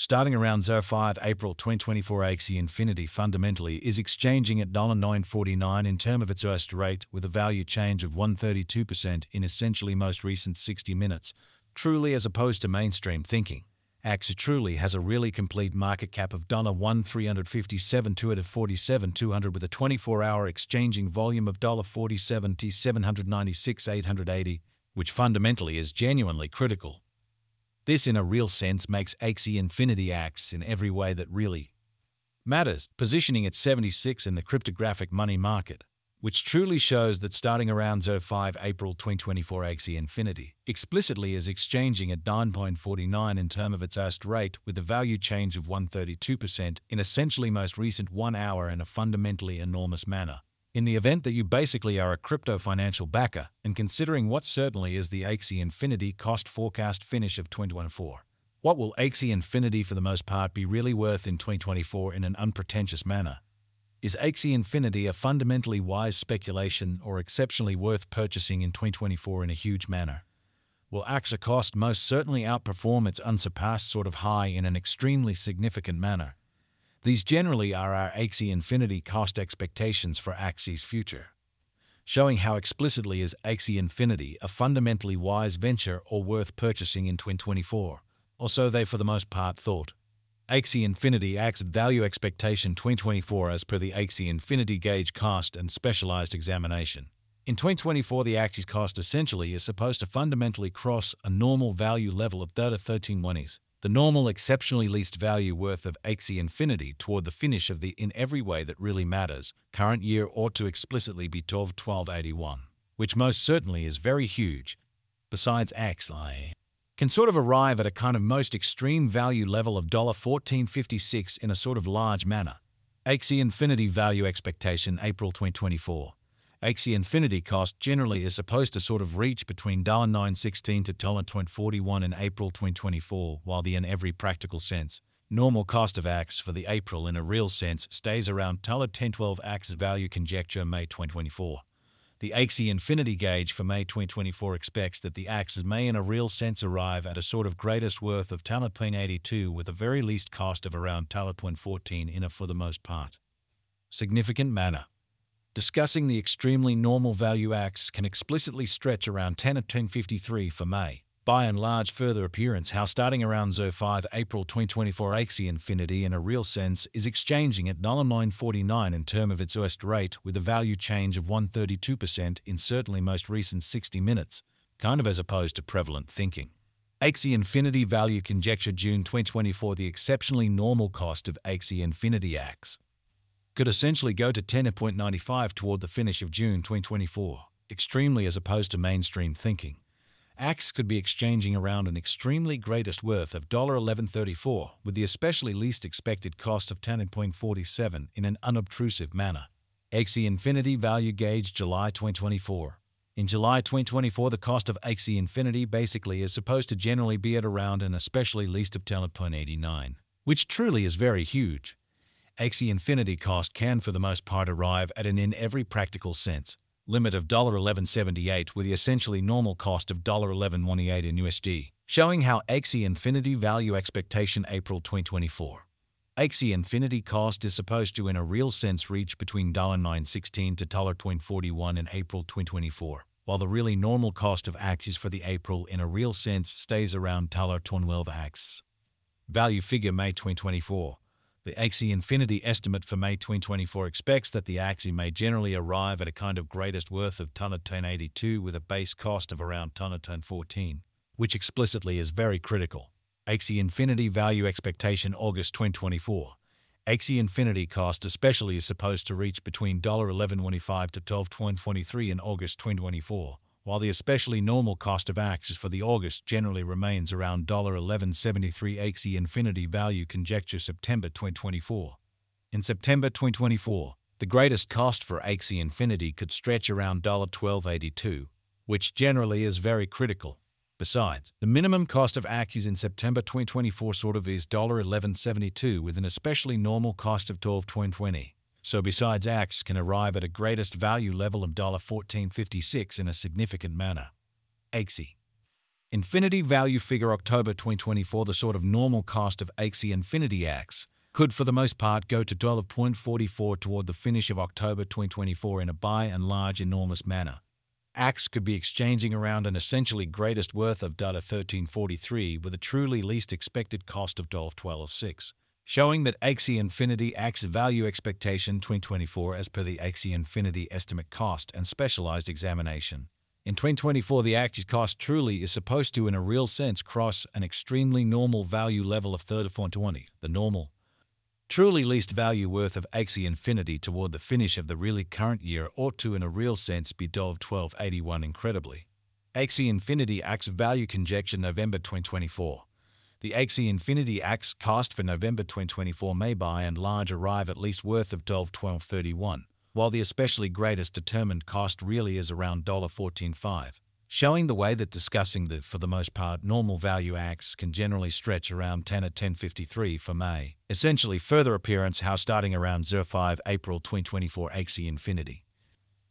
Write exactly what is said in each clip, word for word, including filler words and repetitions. starting around zero five April twenty twenty-four, Axie Infinity fundamentally is exchanging at nine forty-nine in term of its lowest rate with a value change of one hundred thirty-two percent in essentially most recent sixty minutes. Truly, as opposed to mainstream thinking, Axie truly has a really complete market cap of one thousand three hundred fifty-seven thousand two hundred forty-seven thousand two hundred with a twenty-four hour exchanging volume of forty-seven thousand seven hundred ninety-six thousand eight hundred eighty, which fundamentally is genuinely critical. This in a real sense makes Axie Infinity acts in every way that really matters, positioning at seventy-six in the cryptographic money market, which truly shows that starting around zero five April twenty twenty-four, Axie Infinity explicitly is exchanging at nine forty-nine in term of its last rate with a value change of one hundred thirty-two percent in essentially most recent one hour in a fundamentally enormous manner. In the event that you basically are a crypto financial backer and considering what certainly is the Axie Infinity cost forecast finish of twenty twenty-four, what will Axie Infinity for the most part be really worth in twenty twenty-four in an unpretentious manner? Is Axie Infinity a fundamentally wise speculation or exceptionally worth purchasing in twenty twenty-four in a huge manner? Will Axie cost most certainly outperform its unsurpassed sort of high in an extremely significant manner? These generally are our Axie Infinity cost expectations for Axie's future, showing how explicitly is Axie Infinity a fundamentally wise venture or worth purchasing in twenty twenty-four, or so they for the most part thought. Axie Infinity acts value expectation twenty twenty-four as per the Axie Infinity gauge cost and specialized examination. In twenty twenty-four, the Axie's cost essentially is supposed to fundamentally cross a normal value level of thirteen twenties, the normal exceptionally least value worth of Axie Infinity toward the finish of the in every way that really matters current year ought to explicitly be twelve thousand two hundred eighty-one, which most certainly is very huge. Besides, Axie can sort of arrive at a kind of most extreme value level of fourteen fifty-six in a sort of large manner. Axie Infinity value expectation April twenty twenty-four. Axie Infinity cost generally is supposed to sort of reach between nine sixteen to twenty forty-one in April twenty twenty-four, while the in every practical sense normal cost of Axie for the April in a real sense stays around ten twelve. Axie value conjecture May twenty twenty-four. The Axie Infinity gauge for May twenty twenty-four expects that the Axie may in a real sense arrive at a sort of greatest worth of eighty-two with a very least cost of around fourteen in a for the most part significant manner. Discussing the extremely normal value Axie can explicitly stretch around ten fifty-three for May. By and large further appearance how starting around zero five April twenty twenty-four Axie Infinity in a real sense is exchanging at nine forty-nine in term of its lowest rate with a value change of one hundred thirty-two percent in certainly most recent sixty minutes, kind of as opposed to prevalent thinking. Axie Infinity value conjecture June twenty twenty-four. The exceptionally normal cost of Axie Infinity acts could essentially go to ten ninety-five toward the finish of June twenty twenty-four, extremely as opposed to mainstream thinking. Axie could be exchanging around an extremely greatest worth of eleven thirty-four with the especially least expected cost of ten forty-seven in an unobtrusive manner. Axie Infinity value gauge July twenty twenty-four. In July twenty twenty-four, the cost of Axie Infinity basically is supposed to generally be at around an especially least of ten eighty-nine, which truly is very huge. Axie Infinity cost can for the most part arrive at an in every practical sense limit of eleven seventy-eight with the essentially normal cost of eleven twenty-eight in U S D, showing how Axie Infinity value expectation April twenty twenty-four. Axie Infinity cost is supposed to in a real sense reach between nine sixteen to twenty forty-one in April twenty twenty-four, while the really normal cost of Axie for the April in a real sense stays around twelve Axie value figure May twenty twenty-four. The Axie Infinity estimate for May twenty twenty-four expects that the Axie may generally arrive at a kind of greatest worth of ten eighty-two with a base cost of around ten fourteen, which explicitly is very critical. Axie Infinity value expectation August twenty twenty-four. Axie Infinity cost especially is supposed to reach between eleven twenty-five to twelve twenty-three in August twenty twenty-four, while the especially normal cost of Axie for the August generally remains around eleven seventy-three. Axie Infinity value conjecture September twenty twenty-four. In September twenty twenty-four, the greatest cost for Axie Infinity could stretch around twelve eighty-two, which generally is very critical. Besides, the minimum cost of Axie in September twenty twenty-four sort of is eleven seventy-two with an especially normal cost of twelve twenty. So besides, Axie can arrive at a greatest value level of fourteen fifty-six in a significant manner. Axie Infinity value figure October twenty twenty-four. The sort of normal cost of Axie Infinity A X S could for the most part go to twelve point four four toward the finish of October twenty twenty-four in a by and large enormous manner. A X S could be exchanging around an essentially greatest worth of thirteen forty-three with a truly least expected cost of twelve six, showing that Axie Infinity A X S value expectation twenty twenty-four as per the Axie Infinity estimate cost and specialized examination. In twenty twenty-four, the A X S cost truly is supposed to, in a real sense, cross an extremely normal value level of thirty-four twenty, the normal, truly least value worth of Axie Infinity toward the finish of the really current year ought to, in a real sense, be twelve eighty-one. Incredibly, Axie Infinity A X S value conjecture November twenty twenty-four. The Axie Infinity A X S cost for November twenty twenty-four may by and large arrive at least worth of twelve twelve thirty-one, while the especially greatest determined cost really is around fourteen five, showing the way that discussing the, for the most part, normal value A X S can generally stretch around ten at ten fifty-three for May. Essentially further appearance how starting around five April twenty twenty-four Axie Infinity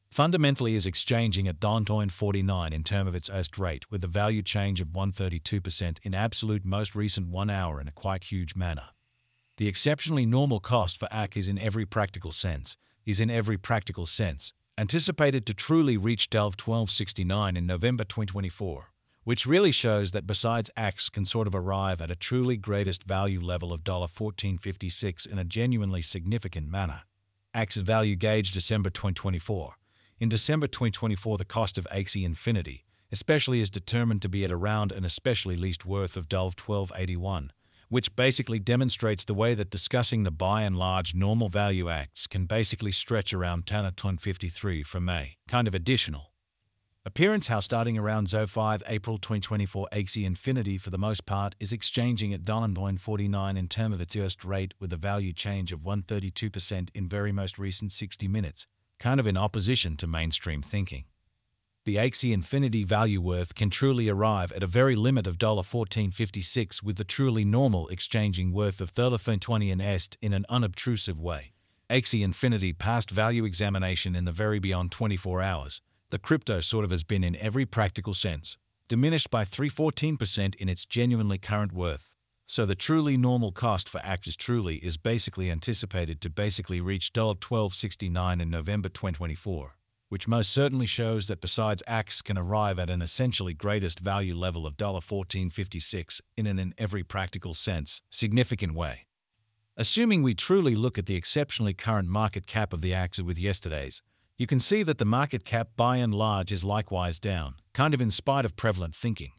fundamentally is exchanging at forty-nine in term of its erst rate with a value change of one hundred thirty-two percent in absolute most recent one hour in a quite huge manner. The exceptionally normal cost for A X S is in every practical sense, is in every practical sense, anticipated to truly reach twelve sixty-nine in November twenty twenty-four, which really shows that besides A X S can sort of arrive at a truly greatest value level of fourteen fifty-six in a genuinely significant manner. A X S value gauge December twenty twenty-four. In December twenty twenty-four, the cost of Axie Infinity especially is determined to be at around an especially least worth of twelve eighty-one, which basically demonstrates the way that discussing the by and large normal value A X S can basically stretch around ten at ten fifty-three for May. Kind of additional appearance how starting around five April twenty twenty-four Axie Infinity for the most part is exchanging at forty-nine in term of its erst rate with a value change of one hundred thirty-two percent in very most recent sixty minutes, kind of in opposition to mainstream thinking. The Axie Infinity value worth can truly arrive at a very limit of fourteen fifty-six with the truly normal exchanging worth of thirteen twenty and est in an unobtrusive way. Axie Infinity passed value examination in the very beyond twenty-four hours. The crypto sort of has been in every practical sense diminished by three hundred fourteen percent in its genuinely current worth. So the truly normal cost for A X S truly is basically anticipated to basically reach twelve sixty-nine in November twenty twenty-four. Which most certainly shows that besides A X S can arrive at an essentially greatest value level of fourteen fifty-six in an in every practical sense significant way. Assuming we truly look at the exceptionally current market cap of the A X S with yesterday's, you can see that the market cap by and large is likewise down, kind of in spite of prevalent thinking.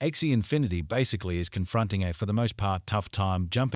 Axie Infinity basically is confronting a for the most part tough time jumping